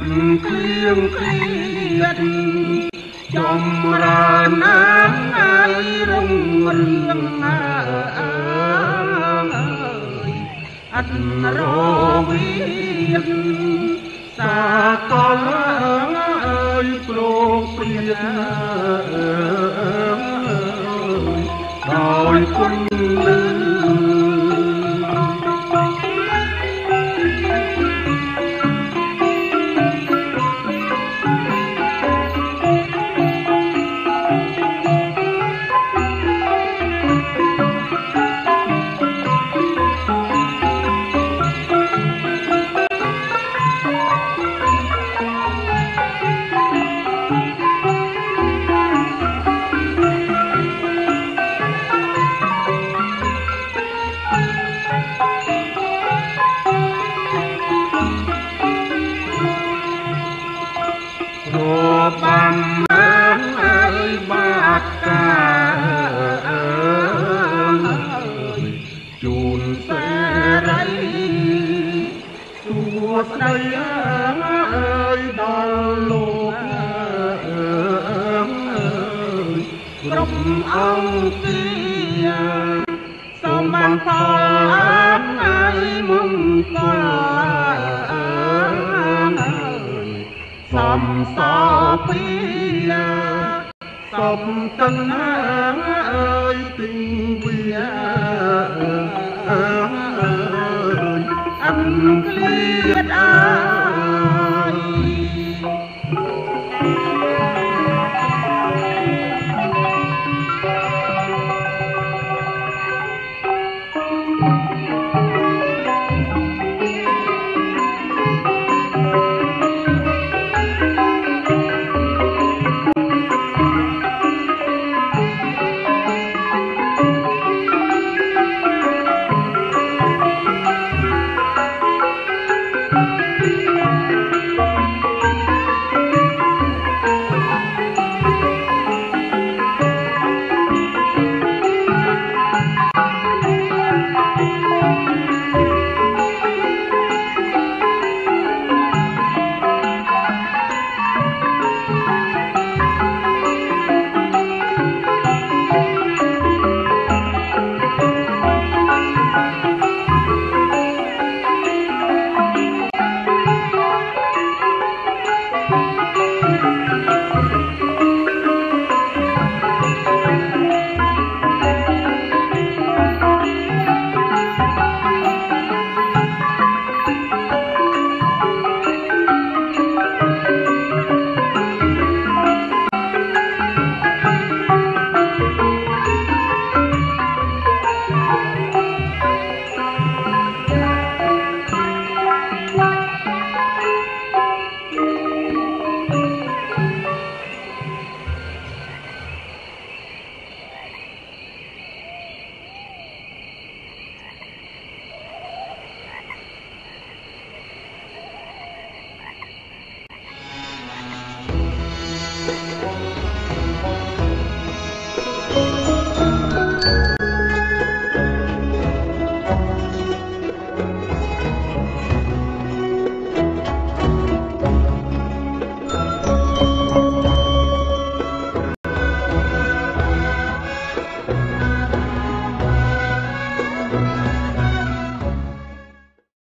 Hãy subscribe cho kênh Ghiền Mì Gõ Để không bỏ lỡ những video hấp dẫn.